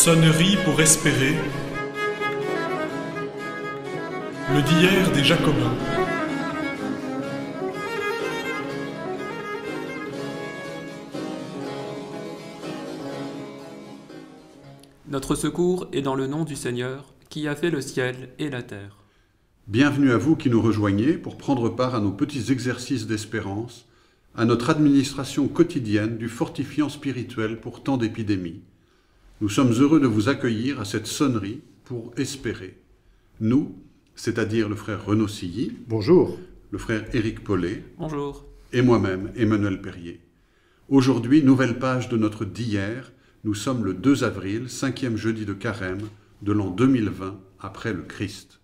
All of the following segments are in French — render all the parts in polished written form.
Sonnerie pour espérer. Le d'hier des Jacobins. Notre secours est dans le nom du Seigneur, qui a fait le ciel et la terre. Bienvenue à vous qui nous rejoignez pour prendre part à nos petits exercices d'espérance, à notre administration quotidienne du fortifiant spirituel pour tant d'épidémies. Nous sommes heureux de vous accueillir à cette sonnerie pour espérer. Nous, c'est-à-dire le frère Renaud Silly. Bonjour. Le frère Éric Paulet. Bonjour. Et moi-même, Emmanuel Perrier. Aujourd'hui, nouvelle page de notre d'hier. Nous sommes le 2 avril, 5e jeudi de Carême, de l'an 2020, après le Christ.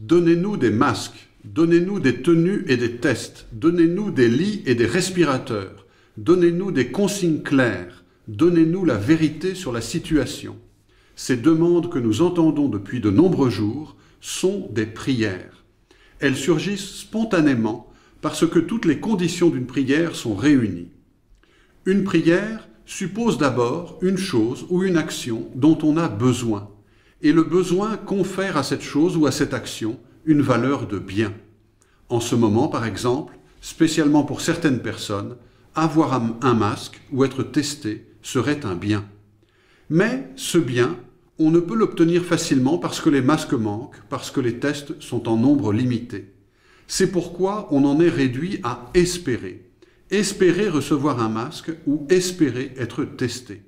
Donnez-nous des masques, donnez-nous des tenues et des tests, donnez-nous des lits et des respirateurs, donnez-nous des consignes claires, donnez-nous la vérité sur la situation. Ces demandes que nous entendons depuis de nombreux jours sont des prières. Elles surgissent spontanément parce que toutes les conditions d'une prière sont réunies. Une prière suppose d'abord une chose ou une action dont on a besoin, et le besoin confère à cette chose ou à cette action une valeur de bien. En ce moment, par exemple, spécialement pour certaines personnes, avoir un masque ou être testé serait un bien. Mais ce bien, on ne peut l'obtenir facilement parce que les masques manquent, parce que les tests sont en nombre limité. C'est pourquoi on en est réduit à espérer. Espérer recevoir un masque ou espérer être testé.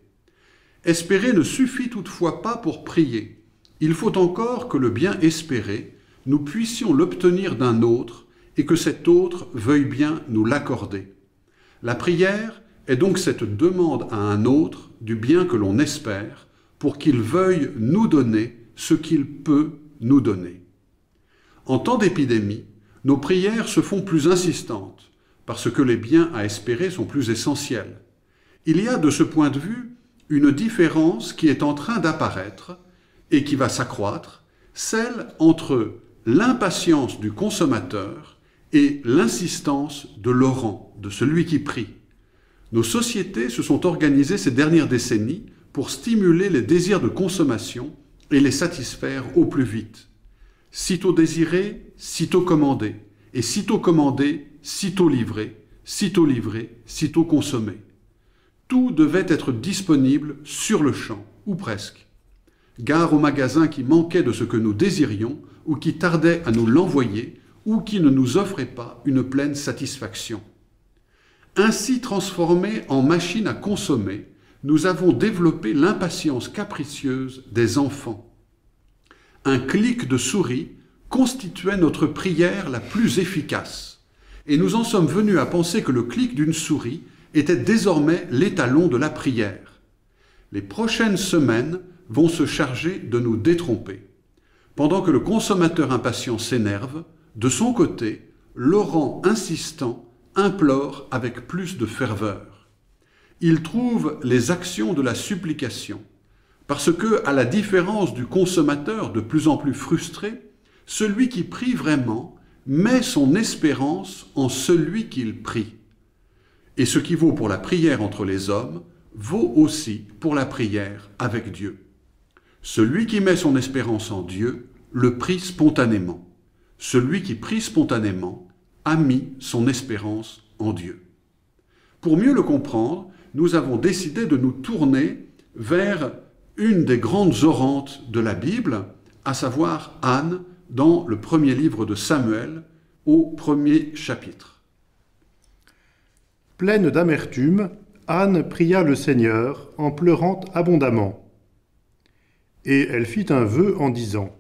Espérer ne suffit toutefois pas pour prier. Il faut encore que le bien espéré, nous puissions l'obtenir d'un autre et que cet autre veuille bien nous l'accorder. La prière est donc cette demande à un autre du bien que l'on espère pour qu'il veuille nous donner ce qu'il peut nous donner. En temps d'épidémie, nos prières se font plus insistantes, parce que les biens à espérer sont plus essentiels. Il y a de ce point de vue une différence qui est en train d'apparaître et qui va s'accroître, celle entre l'impatience du consommateur et l'insistance de l'orant, de celui qui prie. Nos sociétés se sont organisées ces dernières décennies pour stimuler les désirs de consommation et les satisfaire au plus vite. Sitôt désiré, sitôt commandé, et sitôt commandé, sitôt livré, sitôt livré, sitôt consommé. Tout devait être disponible sur le champ, ou presque. Gare aux magasins qui manquaient de ce que nous désirions, ou qui tardaient à nous l'envoyer, ou qui ne nous offraient pas une pleine satisfaction. Ainsi transformés en machines à consommer, nous avons développé l'impatience capricieuse des enfants. Un clic de souris constituait notre prière la plus efficace. Et nous en sommes venus à penser que le clic d'une souris était désormais l'étalon de la prière. Les prochaines semaines vont se charger de nous détromper. Pendant que le consommateur impatient s'énerve, de son côté, l'orant insistant implore avec plus de ferveur. Il trouve les actions de la supplication, parce que, à la différence du consommateur de plus en plus frustré, celui qui prie vraiment met son espérance en celui qu'il prie. Et ce qui vaut pour la prière entre les hommes, vaut aussi pour la prière avec Dieu. Celui qui met son espérance en Dieu, le prie spontanément. Celui qui prie spontanément a mis son espérance en Dieu. Pour mieux le comprendre, nous avons décidé de nous tourner vers une des grandes orantes de la Bible, à savoir Anne, dans le premier livre de Samuel, au premier chapitre. Pleine d'amertume, Anne pria le Seigneur en pleurant abondamment. Et elle fit un vœu en disant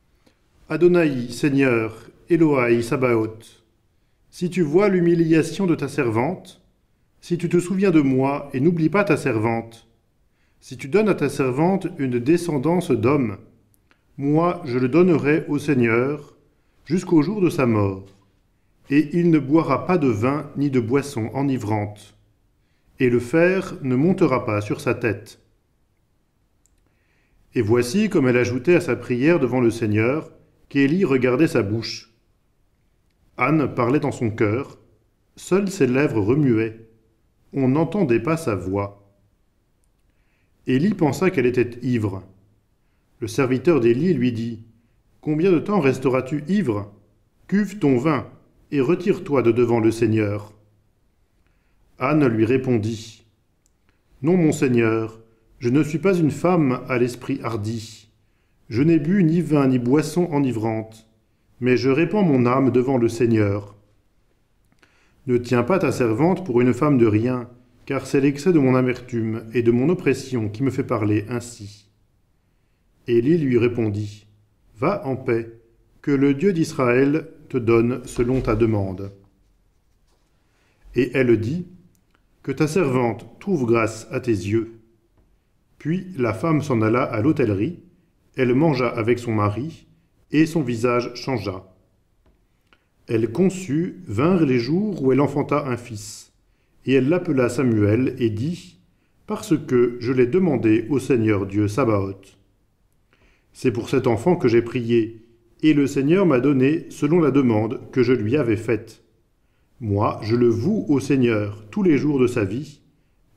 « Adonai, Seigneur, Elohi, Sabaoth, si tu vois l'humiliation de ta servante, si tu te souviens de moi et n'oublie pas ta servante, si tu donnes à ta servante une descendance d'hommes, moi, je le donnerai au Seigneur jusqu'au jour de sa mort, et il ne boira pas de vin ni de boisson enivrante, et le fer ne montera pas sur sa tête. » Et voici comme elle ajoutait à sa prière devant le Seigneur, qu'Élie regardait sa bouche. Anne parlait dans son cœur, seules ses lèvres remuaient, on n'entendait pas sa voix. Élie pensa qu'elle était ivre. Le serviteur d'Élie lui dit « Combien de temps resteras-tu ivre? Cuve ton vin et retire-toi de devant le Seigneur. » Anne lui répondit « Non, mon Seigneur, je ne suis pas une femme à l'esprit hardi. Je n'ai bu ni vin ni boisson enivrante, mais je répands mon âme devant le Seigneur. Ne tiens pas ta servante pour une femme de rien, car c'est l'excès de mon amertume et de mon oppression qui me fait parler ainsi. » Élie lui répondit « Va en paix, que le Dieu d'Israël te donne selon ta demande. » Et elle dit « Que ta servante trouve grâce à tes yeux. » Puis la femme s'en alla à l'hôtellerie, elle mangea avec son mari, et son visage changea. Elle conçut, vinrent les jours où elle enfanta un fils, et elle l'appela Samuel et dit « Parce que je l'ai demandé au Seigneur Dieu Sabaoth. C'est pour cet enfant que j'ai prié, et le Seigneur m'a donné selon la demande que je lui avais faite. Moi, je le voue au Seigneur tous les jours de sa vie.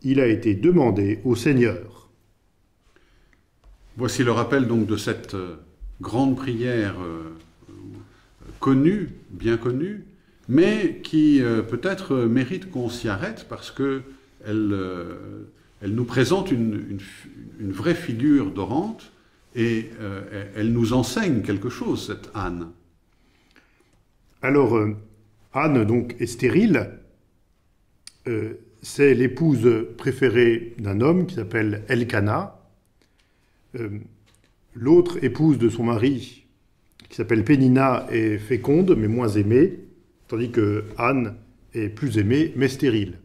Il a été demandé au Seigneur. » Voici le rappel donc de cette grande prière connue, bien connue, mais qui peut-être mérite qu'on s'y arrête parce qu'elle elle nous présente une vraie figure dorante et elle nous enseigne quelque chose, cette Anne. Alors, Anne, donc, est stérile. C'est l'épouse préférée d'un homme qui s'appelle Elkana. L'autre épouse de son mari, qui s'appelle Pénina, est féconde, mais moins aimée, tandis que Anne est plus aimée, mais stérile.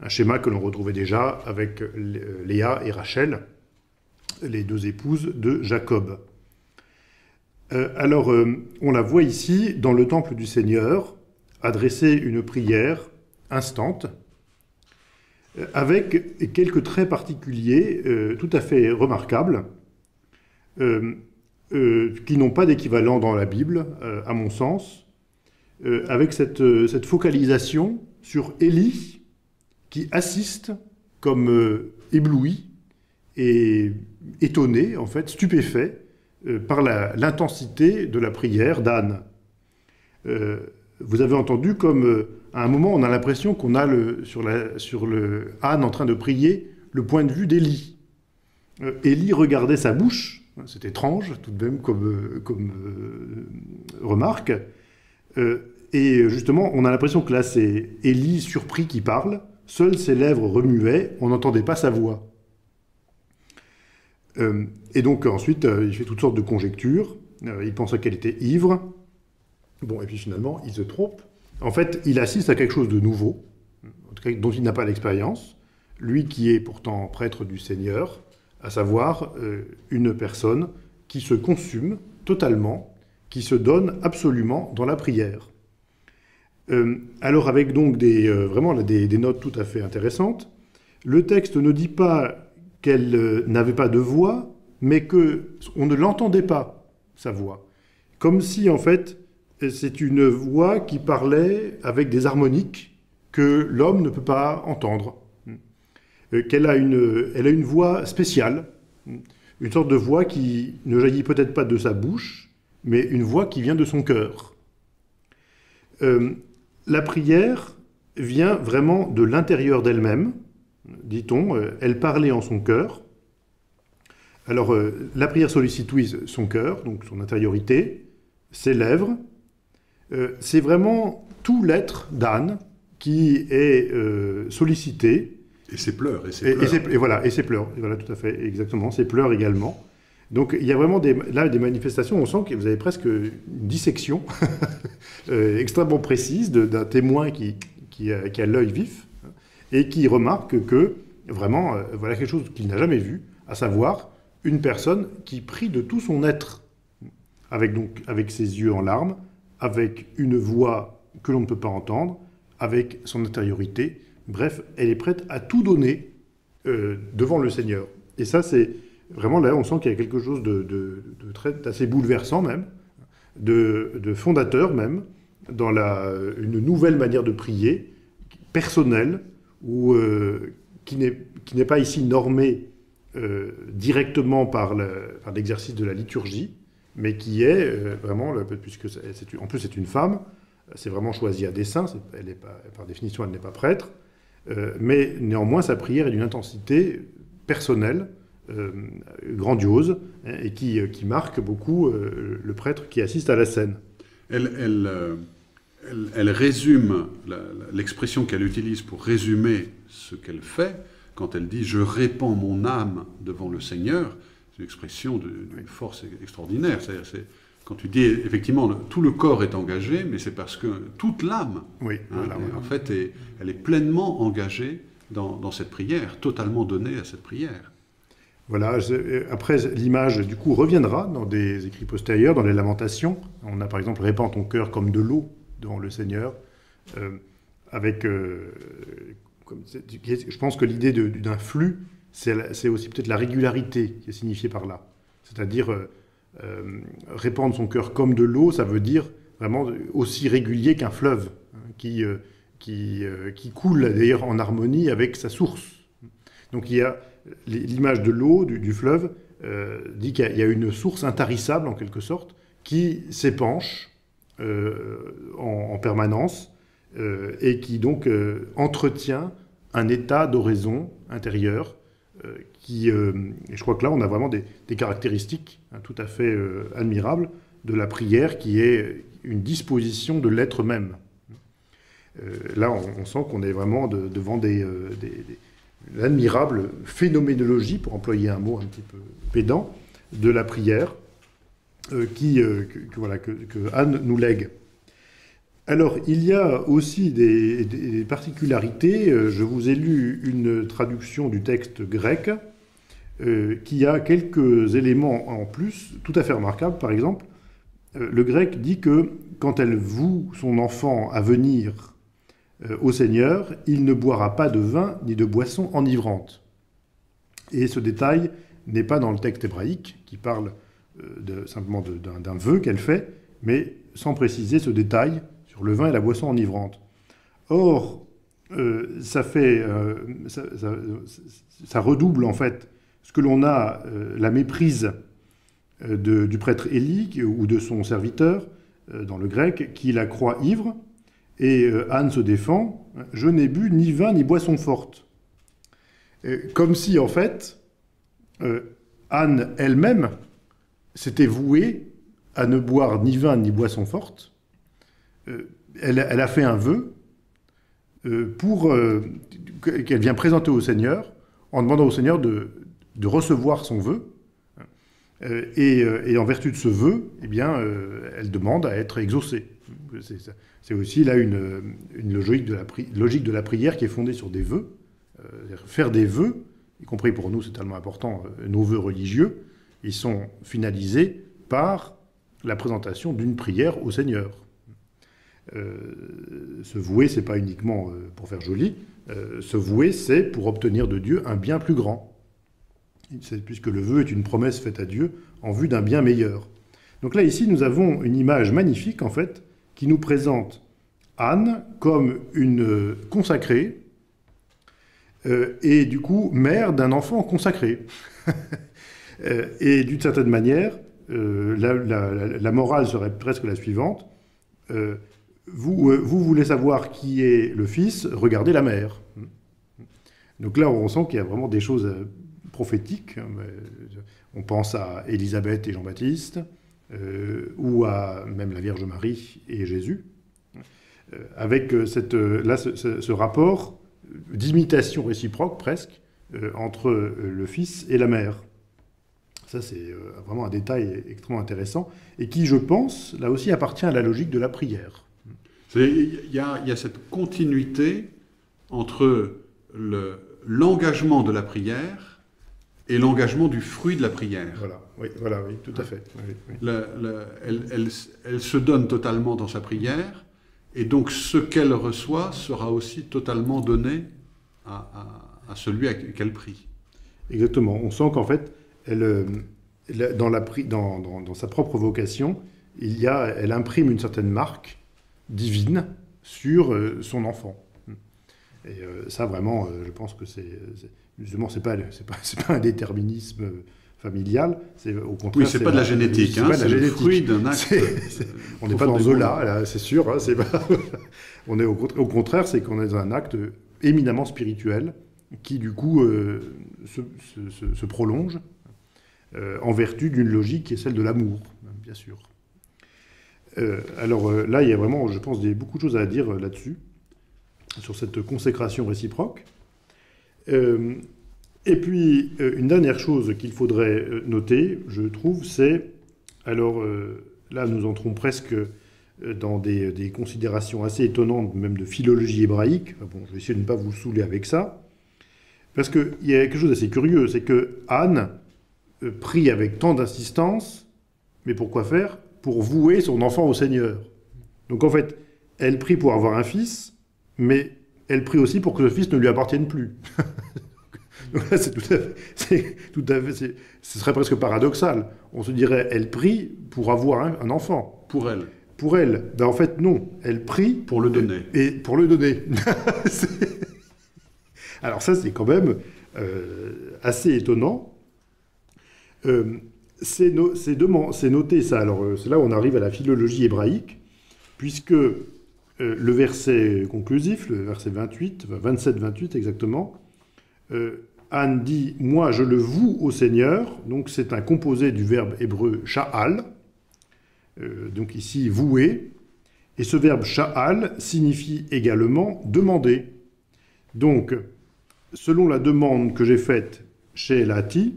Un schéma que l'on retrouvait déjà avec Léa et Rachel, les deux épouses de Jacob. On la voit ici, dans le temple du Seigneur, adresser une prière instante, avec quelques traits particuliers tout à fait remarquables, qui n'ont pas d'équivalent dans la Bible, à mon sens, avec cette focalisation sur Élie, qui assiste comme ébloui et étonné, en fait, stupéfait, par l'intensité de la prière d'Anne. Vous avez entendu comme, à un moment, on a l'impression qu'on a sur Anne en train de prier le point de vue d'Élie. Élie regardait sa bouche, c'est étrange tout de même comme remarque, et justement on a l'impression que là c'est Élie surpris qui parle, seules ses lèvres remuaient, on n'entendait pas sa voix. Et donc ensuite, il fait toutes sortes de conjectures, il pensait qu'elle était ivre, bon, et puis finalement, il se trompe. En fait, il assiste à quelque chose de nouveau, en tout cas, dont il n'a pas l'expérience, lui qui est pourtant prêtre du Seigneur, à savoir une personne qui se consume totalement, qui se donne absolument dans la prière. Alors avec donc vraiment là, des notes tout à fait intéressantes, le texte ne dit pas qu'elle n'avait pas de voix, mais qu'on ne l'entendait pas, sa voix. Comme si, en fait, c'est une voix qui parlait avec des harmoniques que l'homme ne peut pas entendre. Elle a une voix spéciale, une sorte de voix qui ne jaillit peut-être pas de sa bouche, mais une voix qui vient de son cœur. La prière vient vraiment de l'intérieur d'elle-même, dit-on, elle parlait en son cœur. Alors, la prière sollicituise son cœur, donc son intériorité, ses lèvres. C'est vraiment tout l'être d'Anne qui est sollicité. Et ses pleurs. Et voilà, tout à fait, exactement, ses pleurs également. Donc, il y a vraiment des manifestations, on sent que vous avez presque une dissection extrêmement précise d'un témoin qui a l'œil vif, et qui remarque que, vraiment, voilà quelque chose qu'il n'a jamais vu, à savoir une personne qui prie de tout son être, avec ses yeux en larmes, avec une voix que l'on ne peut pas entendre, avec son intériorité. Bref, elle est prête à tout donner devant le Seigneur. Et ça, c'est vraiment là, on sent qu'il y a quelque chose d'assez bouleversant même, de fondateur même, dans une nouvelle manière de prier, personnelle, ou qui n'est pas ici normé directement par l'exercice de la liturgie, mais qui est vraiment, puisque en plus c'est une femme, c'est vraiment choisi à dessein, elle est pas, par définition elle n'est pas prêtre, mais néanmoins sa prière est d'une intensité personnelle, grandiose, hein, et qui marque beaucoup le prêtre qui assiste à la scène. Elle résume l'expression qu'elle utilise pour résumer ce qu'elle fait quand elle dit « je répands mon âme devant le Seigneur », c'est une expression d'une force extraordinaire. C'est quand tu dis effectivement tout le corps est engagé, mais c'est parce que toute l'âme, oui, voilà, voilà, en fait, elle est pleinement engagée dans cette prière, totalement donnée à cette prière. Voilà, après l'image du coup reviendra dans des écrits postérieurs, dans les Lamentations. On a par exemple « Répands ton cœur comme de l'eau devant le Seigneur avec... » Je pense que l'idée d'un flux, c'est aussi peut-être la régularité qui est signifiée par là. C'est-à-dire répandre son cœur comme de l'eau, ça veut dire vraiment aussi régulier qu'un fleuve, hein, qui coule d'ailleurs en harmonie avec sa source. Donc il y a l'image de l'eau, du fleuve, dit qu'il y a une source intarissable en quelque sorte, qui s'épanche en permanence, et qui donc entretient un état d'oraison intérieure et je crois que là on a vraiment des caractéristiques, hein, tout à fait admirables de la prière qui est une disposition de l'être même. Là on sent qu'on est vraiment devant une admirable phénoménologie, pour employer un mot un petit peu pédant, de la prière que Anne nous lègue. Alors, il y a aussi des particularités. Je vous ai lu une traduction du texte grec qui a quelques éléments en plus, tout à fait remarquables. Par exemple, le grec dit que quand elle voue son enfant à venir au Seigneur, il ne boira pas de vin ni de boisson enivrante. Et ce détail n'est pas dans le texte hébraïque, qui parle simplement d'un vœu qu'elle fait, mais sans préciser ce détail, le vin et la boisson enivrante. Or, ça redouble en fait ce que l'on a, la méprise du prêtre Élie ou de son serviteur dans le grec, qui la croit ivre, et Anne se défend, « je n'ai bu ni vin ni boisson forte ». Comme si en fait, Anne elle-même s'était vouée à ne boire ni vin ni boisson forte. Elle a fait un vœu qu'elle vient présenter au Seigneur, en demandant au Seigneur de recevoir son vœu. Et en vertu de ce vœu, eh bien, elle demande à être exaucée. C'est aussi là une logique de la prière qui est fondée sur des vœux. Faire des vœux, y compris pour nous, c'est tellement important, nos vœux religieux, ils sont finalisés par la présentation d'une prière au Seigneur. Se vouer, c'est pas uniquement pour faire joli, se vouer, c'est pour obtenir de Dieu un bien plus grand, puisque le vœu est une promesse faite à Dieu en vue d'un bien meilleur. Donc là, ici, nous avons une image magnifique, en fait, qui nous présente Anne comme une consacrée, et du coup, mère d'un enfant consacré. Et d'une certaine manière, la morale serait presque la suivante, Vous voulez savoir qui est le fils, regardez la mère. Donc là, on sent qu'il y a vraiment des choses prophétiques. On pense à Élisabeth et Jean-Baptiste, ou à même la Vierge Marie et Jésus, avec ce rapport d'imitation réciproque presque entre le fils et la mère. Ça, c'est vraiment un détail extrêmement intéressant, et qui, je pense, là aussi appartient à la logique de la prière. Il y a cette continuité entre l'engagement de la prière et l'engagement du fruit de la prière. Voilà, oui, tout à fait. Oui, oui. Elle se donne totalement dans sa prière, et donc ce qu'elle reçoit sera aussi totalement donné à celui qu'elle prie. Exactement. On sent qu'en fait, dans sa propre vocation, elle imprime une certaine marque divine sur son enfant. Et ça, vraiment, je pense que c'est Justement, ce n'est pas un déterminisme familial, c'est au contraire... Oui, ce n'est pas de la génétique, hein, c'est le fruit d'un acte... on n'est pas dans Zola, c'est sûr, hein, c'est pas... on est au contraire, c'est qu'on est dans un acte éminemment spirituel qui, du coup, se prolonge en vertu d'une logique qui est celle de l'amour, bien sûr. Alors là, il y a vraiment, je pense, beaucoup de choses à dire là-dessus, sur cette consécration réciproque. Et puis, une dernière chose qu'il faudrait noter, je trouve, c'est... Alors là, nous entrons presque dans des considérations assez étonnantes, même de philologie hébraïque. Enfin, bon, je vais essayer de ne pas vous saouler avec ça. Parce qu'il y a quelque chose d'assez curieux, c'est que Anne prie avec tant d'insistance, mais pour quoi faire? Pour vouer son enfant au Seigneur. Donc en fait, elle prie pour avoir un fils, mais elle prie aussi pour que le fils ne lui appartienne plus. Donc là, c'est tout à fait, ce serait presque paradoxal. On se dirait, elle prie pour avoir un enfant. Pour elle. Pour elle. Ben, en fait, non. Elle prie... Pour le donner. Et pour le donner. Alors ça, c'est quand même assez étonnant. C'est noté ça. Alors c'est là où on arrive à la philologie hébraïque, puisque le verset conclusif, le verset 28, enfin 27-28 exactement, Anne dit « Moi, je le voue au Seigneur », donc c'est un composé du verbe hébreu « sha'al », donc ici « vouer », et ce verbe « sha'al » signifie également « demander ». Donc, selon la demande que j'ai faite chez Elati,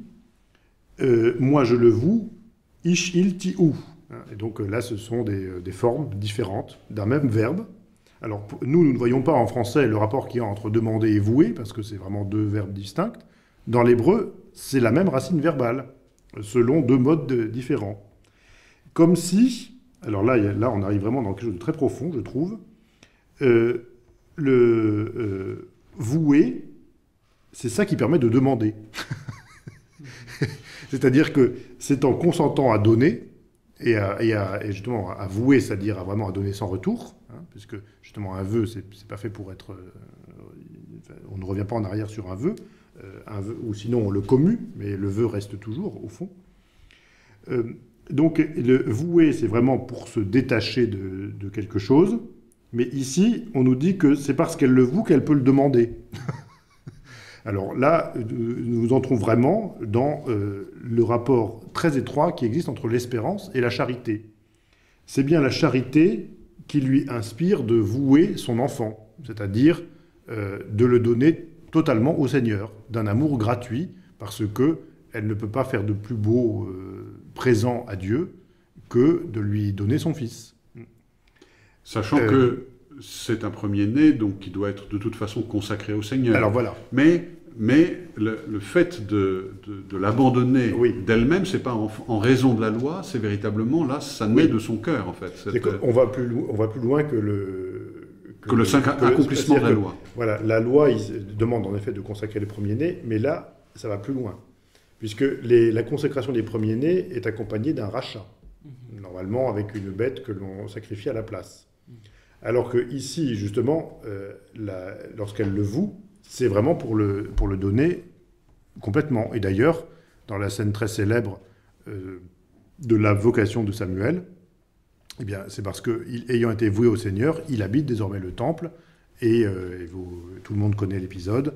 moi je le voue, ish il tiou. Et donc là, ce sont des formes différentes d'un même verbe. Alors nous ne voyons pas en français le rapport qu'il y a entre demander et vouer, parce que c'est vraiment deux verbes distincts. Dans l'hébreu, c'est la même racine verbale, selon deux modes différents. Comme si, alors là on arrive vraiment dans quelque chose de très profond, je trouve, vouer, c'est ça qui permet de demander. C'est-à-dire que c'est en consentant à donner, et justement à vouer, c'est-à-dire à vraiment à donner sans retour, hein, puisque justement un vœu, c'est pas fait pour être... on ne revient pas en arrière sur un vœu, ou sinon on le commue, mais le vœu reste toujours, au fond. Donc le vouer, c'est vraiment pour se détacher de quelque chose, mais ici, on nous dit que c'est parce qu'elle le voue qu'elle peut le demander. Alors là, nous entrons vraiment dans le rapport très étroit qui existe entre l'espérance et la charité. C'est bien la charité qui lui inspire de vouer son enfant, c'est-à-dire de le donner totalement au Seigneur, d'un amour gratuit, parce qu'elle ne peut pas faire de plus beau présent à Dieu que de lui donner son fils. Sachant que... c'est un premier-né, donc qui doit être de toute façon consacré au Seigneur. Alors voilà. Mais le fait de l'abandonner d'elle-même, c'est pas en raison de la loi, c'est véritablement, là, ça naît de son cœur, en fait. On va plus loin que le simple accomplissement de la loi. Voilà, la loi il demande en effet de consacrer les premiers-nés, mais là, ça va plus loin, puisque la consécration des premiers-nés est accompagnée d'un rachat, normalement avec une bête que l'on sacrifie à la place. Alors que ici, justement, lorsqu'elle le voue, c'est vraiment pour le donner complètement. Et d'ailleurs, dans la scène très célèbre de la vocation de Samuel, eh bien, c'est parce que, ayant été voué au Seigneur, il habite désormais le temple. Et tout le monde connaît l'épisode.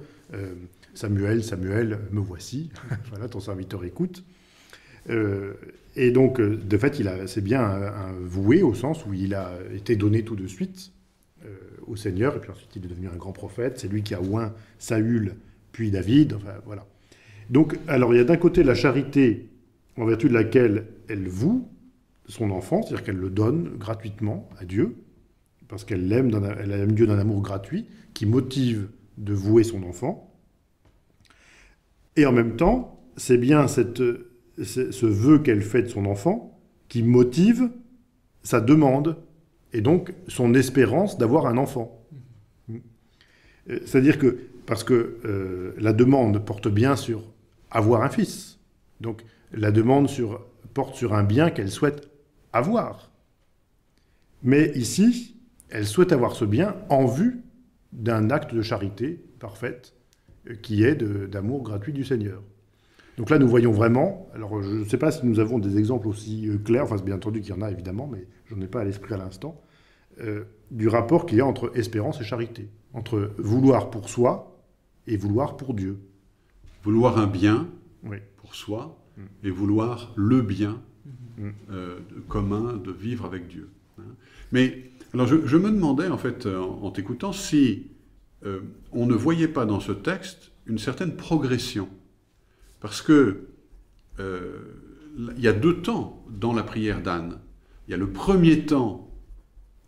Samuel, Samuel, me voici. Voilà, ton serviteur écoute. Et donc, de fait, c'est bien un voué au sens où il a été donné tout de suite au Seigneur, et puis ensuite il est devenu un grand prophète. C'est lui qui a oint Saül, puis David. Enfin, voilà. Donc, alors, il y a d'un côté la charité en vertu de laquelle elle voue son enfant, c'est-à-dire qu'elle le donne gratuitement à Dieu, parce qu'elle aime Dieu d'un amour gratuit qui motive de vouer son enfant. Et en même temps, c'est bien ce vœu qu'elle fait de son enfant qui motive sa demande et donc son espérance d'avoir un enfant. C'est-à-dire que, parce que la demande porte bien sur avoir un fils, donc la demande porte sur un bien qu'elle souhaite avoir. Mais ici, elle souhaite avoir ce bien en vue d'un acte de charité parfaite qui est d'amour gratuit du Seigneur. Donc là, nous voyons vraiment, alors je ne sais pas si nous avons des exemples aussi clairs, enfin bien entendu qu'il y en a évidemment, mais je n'en ai pas à l'esprit à l'instant, du rapport qu'il y a entre espérance et charité, entre vouloir pour soi et vouloir pour Dieu. Vouloir un bien oui. pour soi et vouloir le bien commun de vivre avec Dieu. Mais alors je me demandais en fait, en t'écoutant, si on ne voyait pas dans ce texte une certaine progression. Parce que il y a deux temps dans la prière d'Anne. Il y a le premier temps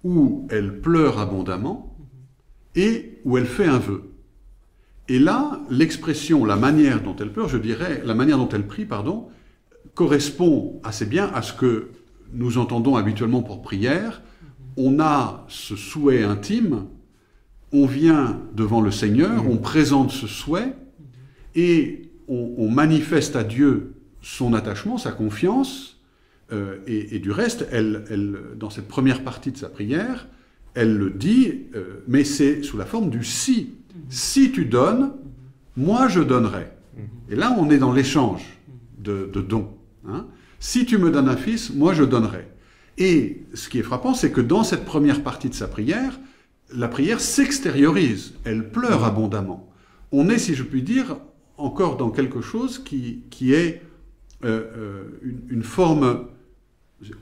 où elle pleure abondamment et où elle fait un vœu. Et là, l'expression, la manière dont elle pleure, je dirais, la manière dont elle prie, pardon, correspond assez bien à ce que nous entendons habituellement pour prière. On a ce souhait intime, on vient devant le Seigneur, on présente ce souhait et on manifeste à Dieu son attachement, sa confiance, et du reste, dans cette première partie de sa prière, elle le dit, mais c'est sous la forme du « si ». « Si tu donnes, moi je donnerai ». Et là, on est dans l'échange de dons. Hein. « Si tu me donnes un fils, moi je donnerai ». Et ce qui est frappant, c'est que dans cette première partie de sa prière, la prière s'extériorise, elle pleure abondamment. On est, si je puis dire, encore dans quelque chose qui est une forme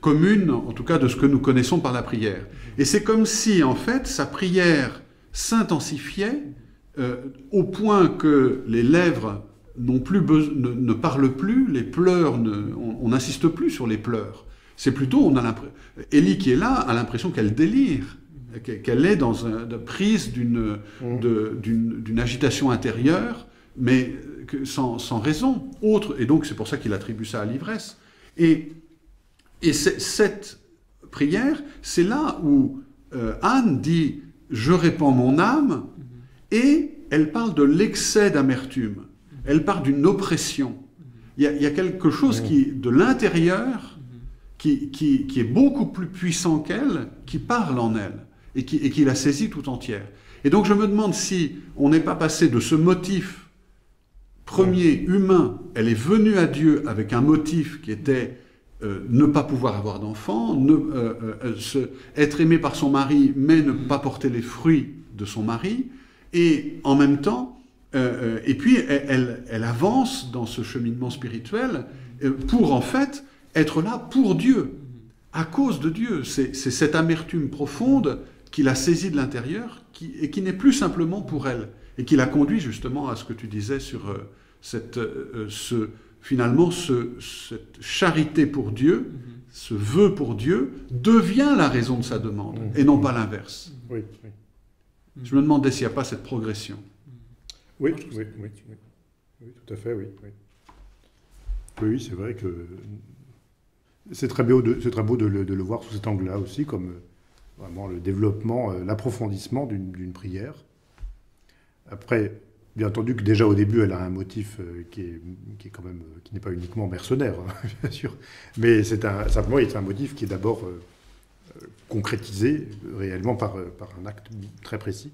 commune, en tout cas, de ce que nous connaissons par la prière. Et c'est comme si, en fait, sa prière s'intensifiait au point que les lèvres n'ont plus ne parlent plus, les pleurs, on n'insiste plus sur les pleurs. C'est plutôt, on a l'impression, Élie qui est là a l'impression qu'elle délire, qu'elle est dans une prise d'une agitation intérieure, mais sans raison autre. Et donc, c'est pour ça qu'il attribue ça à l'ivresse. Et cette prière, c'est là où Anne dit « Je répands mon âme » et elle parle de l'excès d'amertume. Elle parle d'une oppression. Il y a quelque chose qui, de l'intérieur qui est beaucoup plus puissant qu'elle, qui parle en elle et qui la saisit tout entière. Et donc, je me demande si on n'est pas passé de ce motif premier humain, elle est venue à Dieu avec un motif qui était ne pas pouvoir avoir d'enfant, être aimée par son mari, mais ne pas porter les fruits de son mari, et en même temps, et puis elle avance dans ce cheminement spirituel pour en fait être là pour Dieu, à cause de Dieu. C'est cette amertume profonde qui la saisit de l'intérieur et qui n'est plus simplement pour elle. Et qui la conduit justement à ce que tu disais sur cette charité pour Dieu, ce vœu pour Dieu, devient la raison de sa demande, et non pas l'inverse. Oui, oui. Je me demandais s'il n'y a pas cette progression. Oui, non, oui, tout à fait, oui. Oui, oui, c'est vrai que c'est très beau de le voir sous cet angle-là aussi, comme vraiment le développement, l'approfondissement d'une prière. Après, bien entendu que déjà au début, elle a un motif qui est quand même, qui n'est pas uniquement mercenaire, hein, bien sûr, mais simplement c'est un motif qui est d'abord concrétisé réellement par un acte très précis,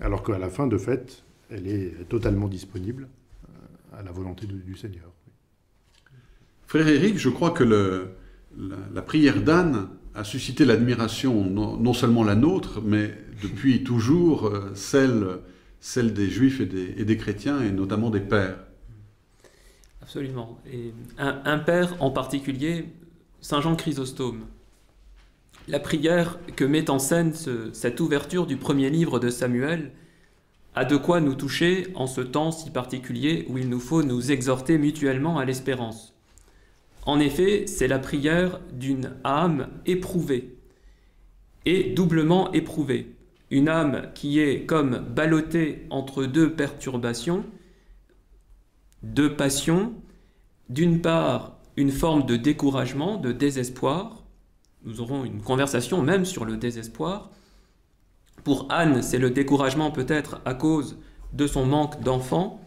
alors qu'à la fin, de fait, elle est totalement disponible à la volonté du Seigneur. Frère Éric, je crois que la prière d'Anne a suscité l'admiration, non seulement la nôtre, mais depuis toujours celle des Juifs et des chrétiens, et notamment des pères. Absolument. Et un père en particulier, Saint Jean Chrysostome. La prière que met en scène cette ouverture du premier livre de Samuel a de quoi nous toucher en ce temps si particulier où il nous faut nous exhorter mutuellement à l'espérance. En effet, c'est la prière d'une âme éprouvée, et doublement éprouvée. Une âme qui est comme ballottée entre deux perturbations, deux passions. D'une part, une forme de découragement, de désespoir. Nous aurons une conversation même sur le désespoir. Pour Anne, c'est le découragement peut-être à cause de son manque d'enfants.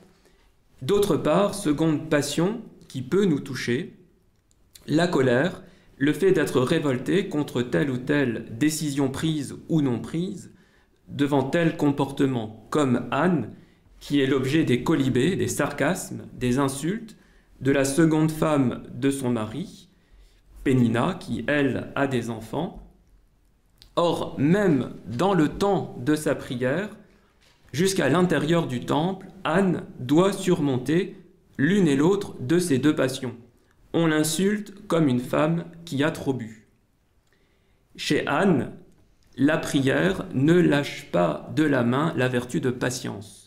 D'autre part, seconde passion qui peut nous toucher, la colère, le fait d'être révolté contre telle ou telle décision prise ou non prise, devant tel comportement, comme Anne, qui est l'objet des quolibets, des sarcasmes, des insultes de la seconde femme de son mari, Pénina, qui, elle, a des enfants. Or, même dans le temps de sa prière, jusqu'à l'intérieur du temple, Anne doit surmonter l'une et l'autre de ces deux passions. On l'insulte comme une femme qui a trop bu. Chez Anne, la prière ne lâche pas de la main la vertu de patience,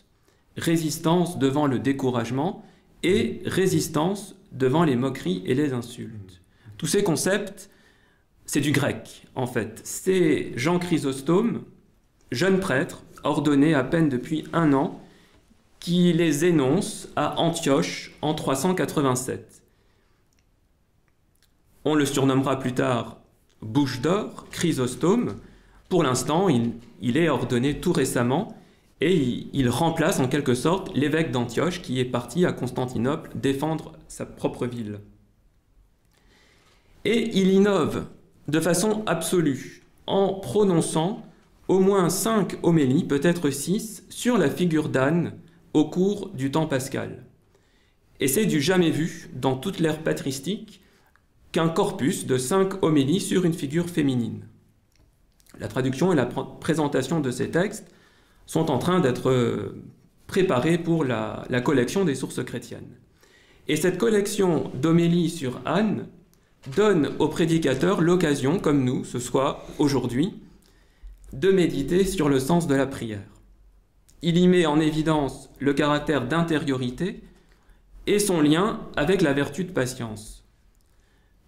résistance devant le découragement et résistance devant les moqueries et les insultes. Tous ces concepts, c'est du grec, en fait. C'est Jean Chrysostome, jeune prêtre, ordonné à peine depuis 1 an, qui les énonce à Antioche en 387. On le surnommera plus tard Bouche d'or, Chrysostome. Pour l'instant, il est ordonné tout récemment et il remplace en quelque sorte l'évêque d'Antioche qui est parti à Constantinople défendre sa propre ville. Et il innove de façon absolue en prononçant au moins 5 homélies, peut-être 6, sur la figure d'Anne au cours du temps pascal. Et c'est du jamais vu dans toute l'ère patristique qu'un corpus de 5 homélies sur une figure féminine. La traduction et la présentation de ces textes sont en train d'être préparés pour la collection des sources chrétiennes. Et cette collection d'homélies sur Anne donne aux prédicateurs l'occasion, comme nous, ce soir, aujourd'hui, de méditer sur le sens de la prière. Il y met en évidence le caractère d'intériorité et son lien avec la vertu de patience.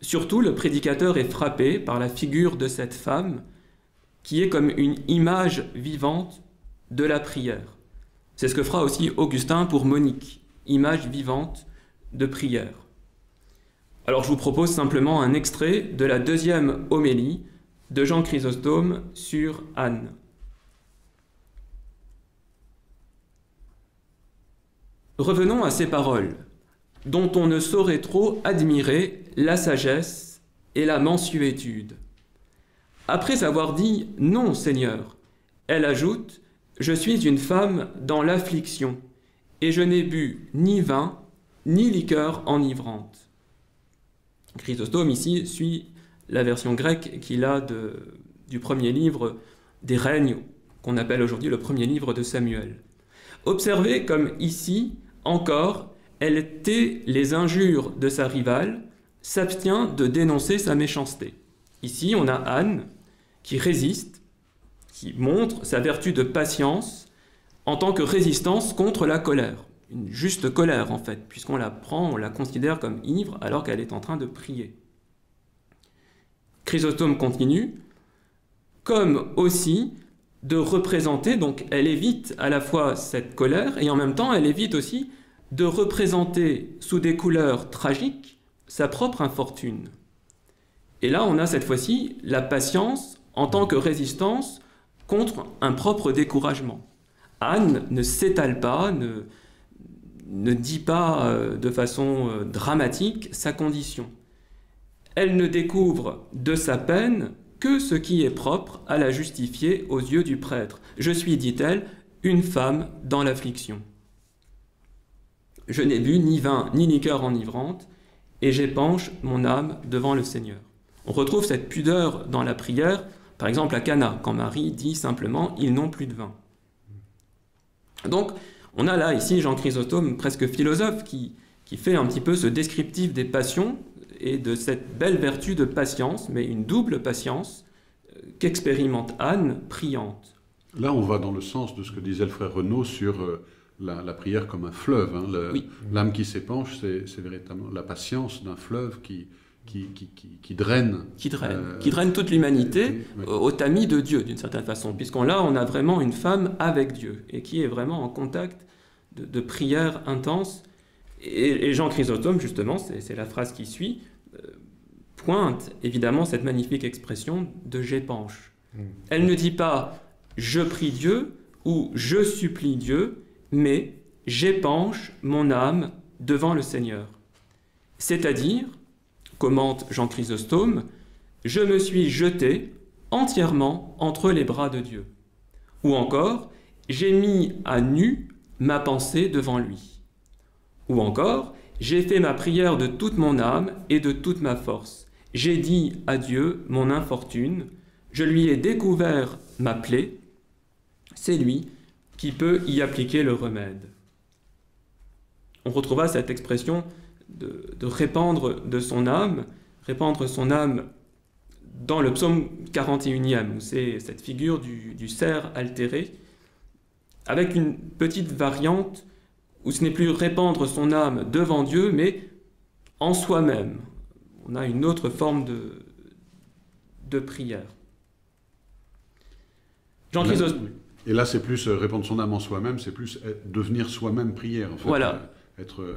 Surtout, le prédicateur est frappé par la figure de cette femme qui est comme une image vivante de la prière. C'est ce que fera aussi Augustin pour Monique, image vivante de prière. Alors je vous propose simplement un extrait de la 2e homélie de Jean Chrysostome sur Anne. Revenons à ces paroles, dont on ne saurait trop admirer la sagesse et la mansuétude. Après avoir dit « Non, Seigneur », elle ajoute « Je suis une femme dans l'affliction, et je n'ai bu ni vin, ni liqueur enivrante. » Chrysostome ici suit la version grecque qu'il a du premier livre des règnes, qu'on appelle aujourd'hui le premier livre de Samuel. Observez comme ici, encore, elle tait les injures de sa rivale, s'abstient de dénoncer sa méchanceté. Ici, on a Anne qui résiste, qui montre sa vertu de patience en tant que résistance contre la colère. Une juste colère, en fait, puisqu'on la prend, on la considère comme ivre alors qu'elle est en train de prier. Chrysostome continue, comme aussi de représenter, donc elle évite à la fois cette colère et en même temps elle évite aussi de représenter sous des couleurs tragiques sa propre infortune. Et là, on a cette fois-ci la patience en tant que résistance contre un propre découragement. Anne ne s'étale pas, ne dit pas de façon dramatique sa condition. Elle ne découvre de sa peine que ce qui est propre à la justifier aux yeux du prêtre. « Je suis, dit-elle, une femme dans l'affliction. Je n'ai bu ni vin ni liqueur enivrante, et j'épanche mon âme devant le Seigneur. » On retrouve cette pudeur dans la prière, par exemple à Cana, quand Marie dit simplement « ils n'ont plus de vin ». Donc, on a là, ici, Jean Chrysostome, presque philosophe, qui fait un petit peu ce descriptif des passions et de cette belle vertu de patience, mais une double patience qu'expérimente Anne, priante. Là, on va dans le sens de ce que disait le frère Renaud sur la prière comme un fleuve. Hein, l'âme qui s'épanche, c'est véritablement la patience d'un fleuve qui draine toute l'humanité au tamis de Dieu, d'une certaine façon, puisqu'on là, on a vraiment une femme avec Dieu, et qui est vraiment en contact de prières intenses. Et Jean Chrysostome, justement, c'est la phrase qui suit, pointe évidemment cette magnifique expression de « j'épanche ». Elle ne dit pas « je prie Dieu » ou « je supplie Dieu », mais « j'épanche mon âme devant le Seigneur ». C'est-à-dire, commente Jean Chrysostome, « je me suis jeté entièrement entre les bras de Dieu ». Ou encore « j'ai mis à nu ma pensée devant lui. Ou encore, j'ai fait ma prière de toute mon âme et de toute ma force. J'ai dit à Dieu mon infortune, je lui ai découvert ma plaie, c'est lui qui peut y appliquer le remède. On retrouva cette expression de répandre de son âme, répandre son âme dans le psaume 41e, où c'est cette figure du cerf altéré, avec une petite variante où ce n'est plus répandre son âme devant Dieu, mais en soi-même. On a une autre forme de prière. Jean Chrysostome. Et là, c'est plus répandre son âme en soi-même, c'est plus devenir soi-même prière. En fait. Voilà.